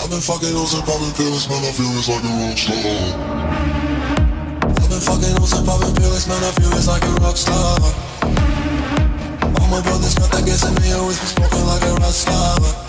I've been fucking on some poppin' pills, man, I feel it's like a rock star. I've been fucking on some poppin' pills, man, I feel it's like a rock star. All my brothers got that gas in me, always been smoking like a rock star.